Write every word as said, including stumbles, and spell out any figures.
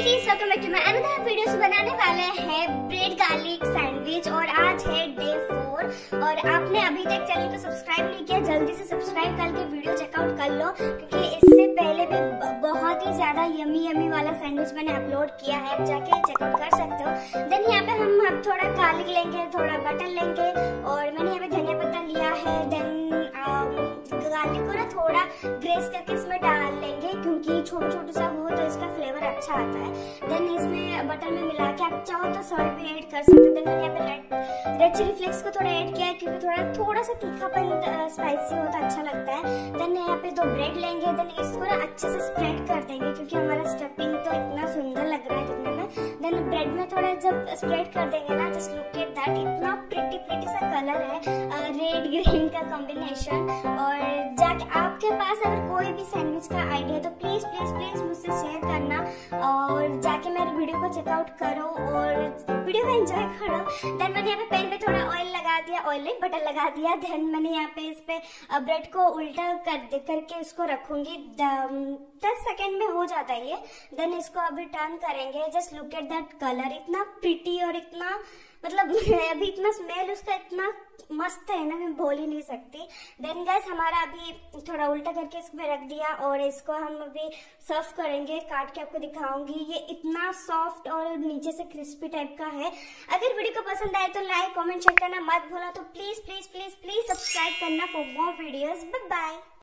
Hey guys, welcome back to my another video। So बनाने वाले हैं ब्रेड गार्लिक सैंडविच और आज है डे फोर। और आपने अभी तक चैनल को सब्सक्राइब नहीं किया, जल्दी से सब्सक्राइब करके वीडियो चेकआउट कर लो, क्योंकि इससे पहले भी बहुत ही ज्यादा यमी यमी वाला सैंडविच मैंने अपलोड किया है, आप जाके चेकआउट कर सकते हो। देन यहाँ पे हम अब थोड़ा गार्लिक लेंगे, थोड़ा बटर लेंगे और मैंने यहाँ पे धनिया पत्ता लिया है। देन गार्लिक को ना थोड़ा ग्रेस करके इसमें डाल लेंगे, क्योंकि छोटा छोटा सा हो तो इसका फ्लेवर अच्छा आता है। देन इसमें बटर में मिला के आप चाहो तो सॉल्ट भी ऐड कर सकते हो। देन मैंने यहाँ पे रेड रेड चिली फ्लेक्स को थोड़ा ऐड किया है, क्योंकि थोड़ा थोड़ा सा तीखापन स्पाइसी हो तो अच्छा लगता है। देन यहाँ पे दो ब्रेड लेंगे, देन इसको ना अच्छे से स्प्रेड कर देंगे, क्योंकि हमारा स्टफिंग तो इतना सुंदर लग रहा है दिखने में। देन ब्रेड में थोड़ा जब स्प्रेड कर देंगे ना, जस्ट लुक एट दैट, इतना प्रिटी प्रिटी सा कलर है, रेड ग्रीन का कॉम्बिनेशन। और जाके आपके पास अगर कोई भी सैंडविच का आइडिया है तो प्लीज प्लीज प्लीज मुझसे शेयर करना, और जाके मेरे वीडियो को चेकआउट करो और वीडियो को एंजॉय करो। देन मैंने यहाँ पे पैन पे थोड़ा ऑयल लगा दिया, ऑयल नहीं बटर लगा दिया। देन मैंने यहाँ पे इस पे ब्रेड को उल्टा कर करके इसको रखूंगी, दस सेकेंड में हो जाता है ये। देन इसको अभी टर्न करेंगे, just look at that colour, इतना प्रिटी और इतना मतलब अभी इतना स्मेल उसका इतना मस्त है ना, मैं बोल ही नहीं सकती। देन गाइस हमारा अभी थोड़ा उल्टा करके इसमें रख दिया और इसको हम अभी सर्व करेंगे, काट के आपको दिखाऊंगी। ये इतना सॉफ्ट और नीचे से क्रिस्पी टाइप का है। अगर वीडियो को पसंद आए तो लाइक कमेंट शेयर करना मत भूलना, तो please please please please subscribe करना for more videos. Bye bye.